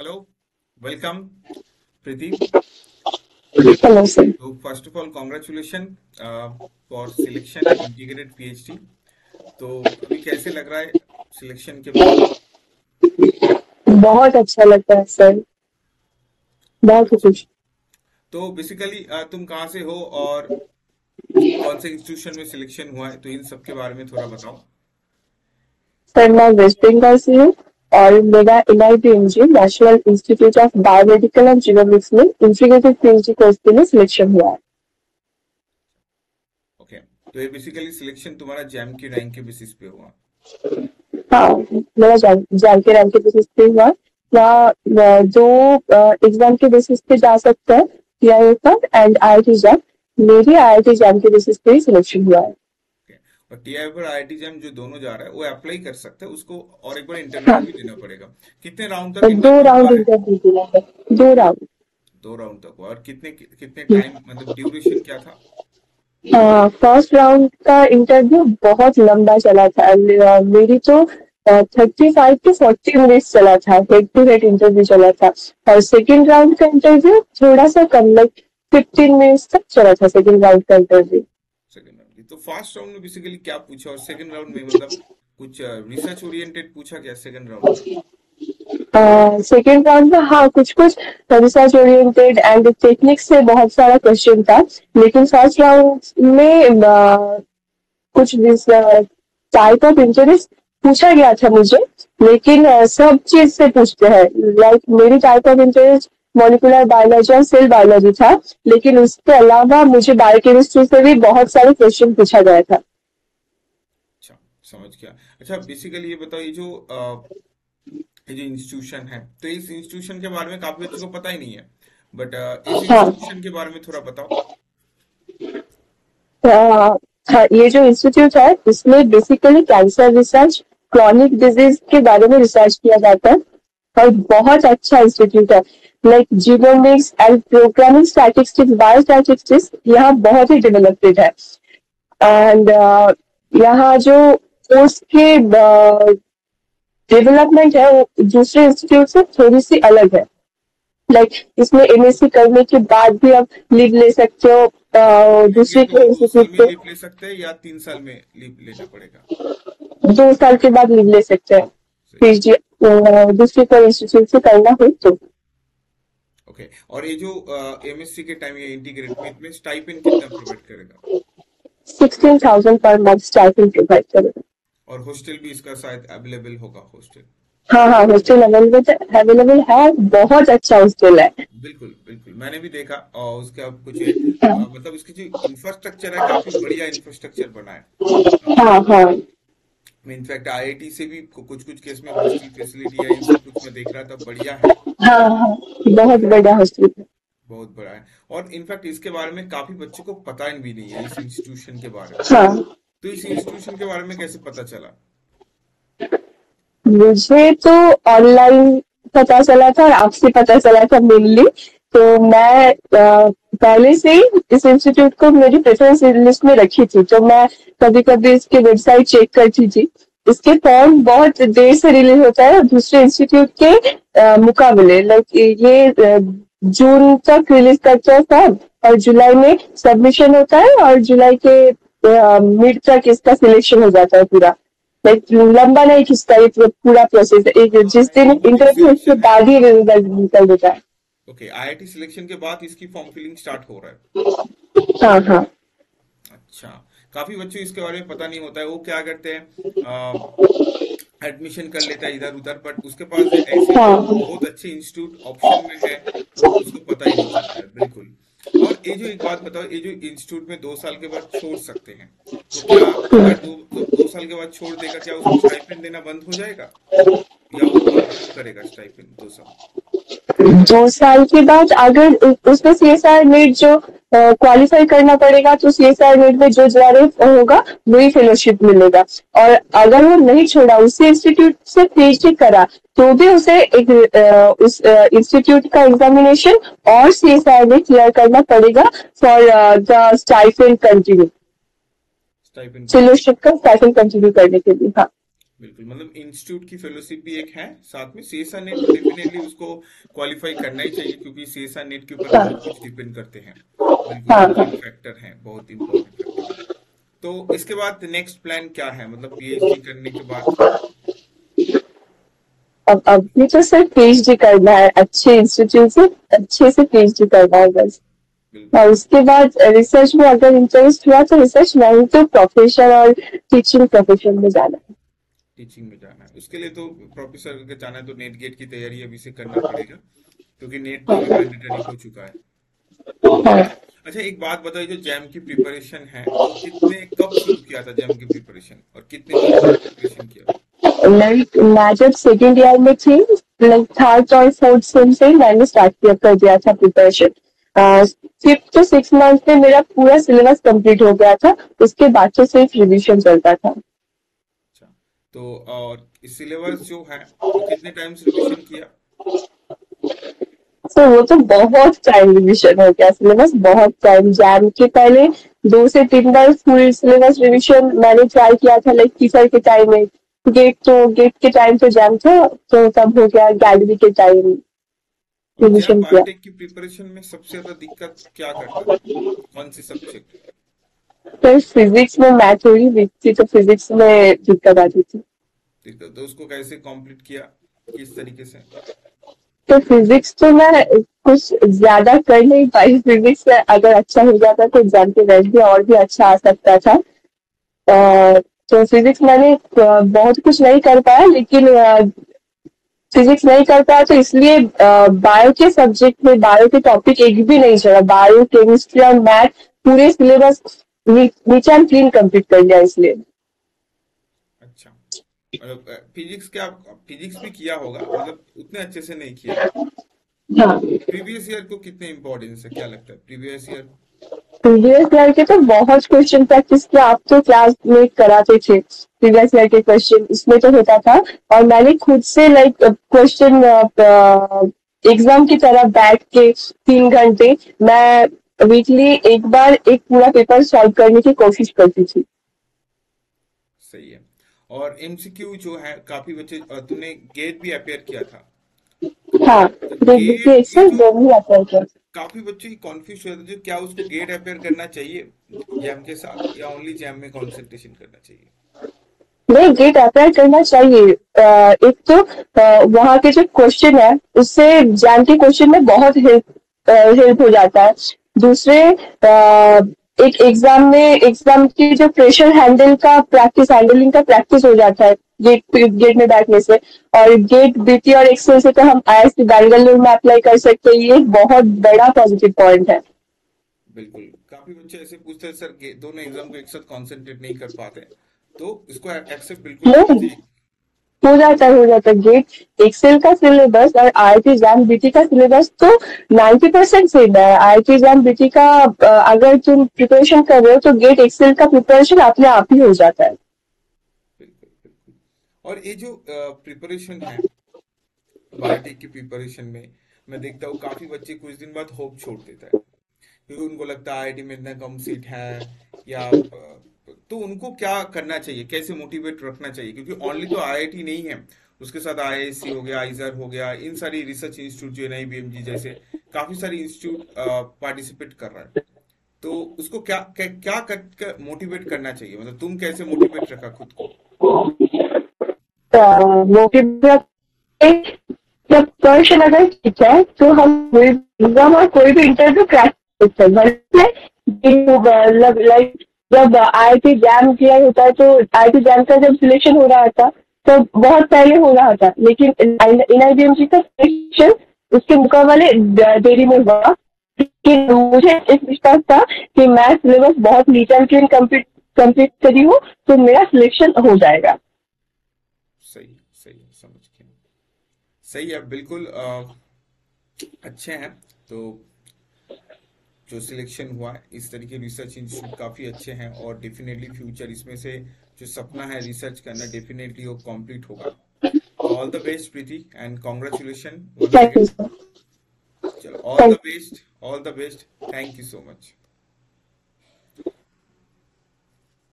Hello, welcome, Priti. Hello, sir. So, first of all, congratulations for selection integrated PhD. तो अभी कैसे लग रहा है सिलेक्शन के बाद? बहुत अच्छा लगता है सर, बहुत खुश। तो बेसिकली तुम कहाँ से हो और कौन से इंस्टीट्यूशन में सिलेक्शन हुआ है, तो इन सब के बारे में थोड़ा बताओ। सर मैं वेस्ट बंगाल से हूँ और मेरा NIBMG national institute of biomedical and genomics में इंटीग्रेटेड पीएचडी कोर्स के लिए सिलेक्शन हुआ है। तो ये बेसिकली सिलेक्शन तुम्हारा जैम की रैंक के बेसिस पे हुआ? हाँ, मेरा जैम के रैंक के बेसिस पे हुआ। या जो एग्जाम के बेसिस पे जा सकता है सीआईआर का एंड आईआईटी-JAM, मेरी आईआईटी-JAM के बेसिस पे ही सिलेक्शन हुआ है। और टीआईआर और आईआईटी-JAM जो दोनों जा रहा है वो अप्लाई कर सकते हैं, उसको और एक बार इंटरव्यू भी देना पड़ेगा। कितने राउंड तक? 2 राउंड इंटरव्यू देना है, 2 राउंड तक। और कितने टाइम, मतलब ड्यूरेशन क्या था? फर्स्ट राउंड का इंटरव्यू बहुत लंबा चला था, मेरी तो 35 से 40 मिनट चला था, हेड टू हेड इंटरव्यू चला था। और सेकंड राउंड का इंटरव्यू थोड़ा सा कम, लाइक 15 मिनट तक चला था सेकंड राउंड का इंटरव्यू। तो फर्स्ट राउंड में बेसिकली क्या पूछा और सेकंड राउंड में मतलब कुछ रिसर्च ओरिएंटेड पूछा क्या सेकंड राउंड? सेकेंड राउंड में हाँ, कुछ रिसर्च ओरिएंटेड एंड टेक्निक्स से बहुत सारा क्वेश्चन था, लेकिन फर्स्ट राउंड में कुछ टाइप ऑफ इंटरेस्ट पूछा गया था मुझे, लेकिन सब चीज से पूछते हैं। लाइक मेरी type of interest molecular biology और सेल बायोलॉजी था, लेकिन उसके अलावा मुझे बायोकेमिस्ट्री से भी बहुत सारे क्वेश्चन पूछा गया था। अच्छा, समझ गया। अच्छा बेसिकली ये बताओ, ये जो जो इंस्टीट्यूशन है, तो इस इंस्टीट्यूशन के बारे में काफी लोगों को पता ही नहीं है, बट इस इंस्टीट्यूशन के बारे में थोड़ा बताओ। ये जो इंस्टीट्यूट है इसमें basically cancer research, chronic disease के बारे में रिसर्च किया जाता है और बहुत अच्छा इंस्टीट्यूट है। Like genomics and programming statistics, biostatistics यहाँ बहुत ही डेवलप्ड है। एंड यहाँ जो कोर्स के डेवलपमेंट है वो दूसरे इंस्टीट्यूट से थोड़ी सी अलग है। लाइक इसमें एमएससी करने के बाद भी आप लीव ले सकते हो, दूसरे के इंस्टीट्यूट से लीव ले सकते हैं या 3 साल में लीव लेना पड़ेगा, 2 साल के बाद लीव ले सकते हैं पीएचडी दूसरे कोई इंस्टीट्यूट से करना हो तो। ओके, और ये जो एमएससी के टाइम ये इंटीग्रेटेड में स्टाइपेंड कितना प्रोवाइड करेगा? 16,000 पर मंथ स्टाइपेंड प्रोवाइड करेगा। और हॉस्टल भी इसका शायद अवेलेबल होगा? हॉस्टल हाँ, हॉस्टल अवेलेबल है, बहुत अच्छा हॉस्टल है। बिल्कुल बिल्कुल, मैंने भी देखा। और उसका कुछ मतलब इसकी जो इंफ्रास्ट्रक्चर है काफी बढ़िया इंफ्रास्ट्रक्चर बना है। हाँ हाँ, इनफैक्ट आईआईटी से भी कुछ केस में हॉस्टल फैसिलिटी है, कुछ में देख रहा था, बढ़िया है। हाँ, बहुत बढ़िया हॉस्टल, बहुत बड़ा है। और इनफैक्ट इसके बारे में काफी बच्चों को पता भी नहीं है इस इंस्टीट्यूशन के बारे में। तो इस इंस्टीट्यूशन के बारे में कैसे पता चला? मुझे तो ऑनलाइन पता चला था और आपसे पता चला था मेनली। तो मैं पहले से ही इस इंस्टीट्यूट को मेरी प्रेफरेंस लिस्ट में रखी थी, तो मैं कभी कभी इसकी वेबसाइट चेक करती थी। इसके फॉर्म बहुत देर से रिलीज होता है दूसरे इंस्टीट्यूट के मुकाबले। लाइक ये जून तक रिलीज करता है फॉर्म और जुलाई में सबमिशन होता है और जुलाई के मिड तक इसका सिलेक्शन हो जाता है पूरा। लाइक लंबा नहीं खिंचता ये पूरा प्रोसेस, एक जिस दिन इंटरव्यू उसके बाद ही रिजल्ट निकल देता है। ओके, आईआईटी सिलेक्शन के बाद इसकी फॉर्म फिलिंग स्टार्ट हो रहा है। हाँ हाँ, अच्छा। काफी बच्चों इसके बारे में पता नहीं होता है, वो क्या करते हैं एडमिशन कर लेता है इधर उधर, बट उसके पास ऐसे बहुत अच्छे इंस्टीट्यूट ऑप्शन में है तो उसको पता ही नहीं होता है। बिल्कुल। और ये जो एक बात बताओ, ये जो इंस्टीट्यूट में 2 साल के बाद छोड़ सकते हैं, तो क्या 2 साल के बाद छोड़ देगा, क्या उसको स्टाइपेंड देना बंद हो जाएगा या वो करेगा स्टाइपेंड 2 साल? 2 साल के बाद अगर उसमें सीएसआईआर नेट जो क्वालिफाई करना पड़ेगा, तो सीएसआईआर नेट में जो जेआरएफ होगा वही फेलोशिप मिलेगा। और अगर वो नहीं छोड़ा, उसी इंस्टीट्यूट से पीएचडी करा, तो भी उसे उस इंस्टीट्यूट का एग्जामिनेशन और सीएसआईआर नेट क्लियर करना पड़ेगा for the stipend continue, fellowship का स्टाइपेंड कंटिन्यू करने के लिए। हाँ बिल्कुल, मतलब इंस्टीट्यूट की फेलोशिप भी एक है साथ में। सीएसआर नेट डेफिनेटली उसको क्वालिफाई करना ही चाहिए क्योंकि सीएसआर नेट के ऊपर बहुत कुछ डिपेंड करते हैं, फैक्टर है बहुत इम्पोर्टेंट। तो इसके बाद नेक्स्ट प्लान क्या है, मतलब पीएचडी करने के बाद? अब ये तो सर पीएचडी करना है, अच्छे इंस्टीट्यूट से अच्छे से पीएचडी करना है बस। और उसके बाद रिसर्च में अगर इंटरेस्ट हुआ तो रिसर्च नहीं तो प्रोफेशन और टीचिंग प्रोफेशन में जाना है। टीचिंग में जाना है, उसके लिए तो प्रोफेसर के जाना है तो नेट गेट की तैयारी अभी से करना पड़ेगा क्योंकि नेट तो मैंडेटरी हो चुका है। अच्छा एक बात बताइए, जो जैम की प्रिपरेशन है कितने कब शुरू किया था जैम की प्रिपरेशन और कितने प्रिपरेशन किया? लाइक मैं जब सेकेंड ईयर में थी, लाइक थर्ड और फोर्थ सेम से मैंने स्टार्ट कर दिया था preparation. Fifth to six month में मेरा पूरा सिलेबस कम्प्लीट हो गया था, उसके बाद तो सिर्फ रिविजन चलता था। तो और सिलेबस जो है तो कितने टाइम से रिवीजन किया? तो वो तो बहुत टाइम रिवीजन हो गया, सिलेबस बहुत टाइम। जैम के पहले 2 से 3 बार फुल सिलेबस रिवीजन मैंने ट्राई किया था, लाइक टीचर के टाइम में। गेट के टाइम तो जैम था, तो तब हो गया गैलरी के टाइम रिवीजन किया। बायोटेक की प्रिपरेशन में सबसे ज्यादा दिक्कत क्या करता है, कौन से सब्जेक्ट? तो फिजिक्स में मैथ हो रही थी तो फिजिक्स में दिक्कत आती थी। तो उसको कैसे कंप्लीट किया, किस तरीके से? तो फिजिक्स तो मैं कुछ ज्यादा कर नहीं पाई। फिजिक्स में अगर अच्छा हो जाता तो एग्जाम के रिजल्ट भी और भी अच्छा आ सकता था। तो फिजिक्स मैंने बहुत कुछ नहीं कर पाया, लेकिन फिजिक्स नहीं कर पाया तो इसलिए बायो के सब्जेक्ट में बायो के टॉपिक एक भी नहीं चला। बायो, केमिस्ट्री और मैथ पूरे सिलेबस नीचे एंड क्लीन कंप्लीट कर लिया इसलिए। अच्छा, फिजिक्स क्या फिजिक्स भी किया होगा, मतलब उतने अच्छे से नहीं किया। हाँ। प्रीवियस ईयर को कितने इम्पोर्टेंस है, क्या लगता है प्रीवियस ईयर के? तो बहुत क्वेश्चन प्रैक्टिस किया, आप तो क्लास में कराते थे प्रीवियस ईयर के क्वेश्चन, इसमें तो होता था। और मैंने खुद से लाइक क्वेश्चन एग्जाम की तरह बैठ के 3 घंटे मैं वीकली एक बार एक पूरा पेपर सॉल्व करने की कोशिश करती थी। सही है। और एमसीक्यू जो है काफी बच्चे, तुमने गेट भी अपेयर किया था? हाँ, गेट काफी बच्चे कंफ्यूज हो जाते हैं क्या उसको गेट अपेयर करना चाहिए जैम के साथ या ओनली जैम में कंसंट्रेशन करना चाहिए? नहीं, गेट अपेयर करना चाहिए। एक तो वहाँ के जो क्वेश्चन है उससे जैम के क्वेश्चन में बहुत हेल्प हो जाता है। दूसरे एक एग्जाम की जो प्रेशर हैंडलिंग का प्रैक्टिस हो जाता है गेट में बैठने से। और गेट बीटी और एक्सेल से तो हम आईआईएससी बेंगलुरु में अप्लाई कर सकते हैं, ये बहुत बड़ा पॉजिटिव पॉइंट है। बिल्कुल, काफी बच्चे ऐसे पूछते हैं सर दोनों एग्जाम को एक साथ कंसंट्रेट नहीं कर पाते, तो इसको एक्सेप्ट बिल्कुल हो जाता है। गेट एक्सेल का सिलेबस और आईआईटी जैम बीटी का सिलेबस तो 90% सेम है। आईआईटी जैम बीटी का अगर तुम प्रिपरेशन कर रहे हो तो गेट एक्सेल का प्रिपरेशन अपने आप ही हो जाता है। और ये जो प्रिपरेशन है बायोटेक की प्रिपरेशन में मैं देखता हूँ काफी बच्चे कुछ दिन बाद होप छोड़ देता है क्योंकि उनको लगता है आईआईटी में इतना कम सीट है या तो उनको क्या करना चाहिए, कैसे मोटिवेट रखना चाहिए? क्योंकि ओनली तो आईआईटी नहीं है, उसके साथ आईआईएससी हो गया, आईआईएसईआर हो गया, इन सारी रिसर्च इंस्टीट्यूट जो एनआईबीएमजी जैसे काफी सारे इंस्टीट्यूट पार्टिसिपेट कर रहा है, तो उसको क्या कर मोटिवेट करना चाहिए, मतलब तुम कैसे मोटिवेट रखा खुद को? मोटिवेट जब क्वेश्चन अगर ठीक है तो हम कोई भी इंटरव्यू क्रैक कर। जब आईआईटी जैम किया होता है तो आईआईटी जैम का जब सिलेक्शन हो रहा था तो बहुत पहले हो रहा था, लेकिन एनआईबीएमजी का सिलेक्शन उसके मुकाबले देरी में हुआ। लेकिन मुझे एक विश्वास था कि मैं सिलेबस बहुत नीट एंड क्लीन कंप्लीट करी हूँ तो मेरा सिलेक्शन हो जाएगा। सही समझ के सही है, बिल्कुल अच्छे हैं। तो जो सिलेक्शन हुआ है इस तरीके रिसर्च इंस्टीट्यूट काफ़ी अच्छे हैं और डेफिनेटली फ्यूचर इसमें से जो सपना है रिसर्च करना डेफिनेटली वो कंप्लीट होगा। All the best Preeti and congratulation. चलो all the best, thank you so much.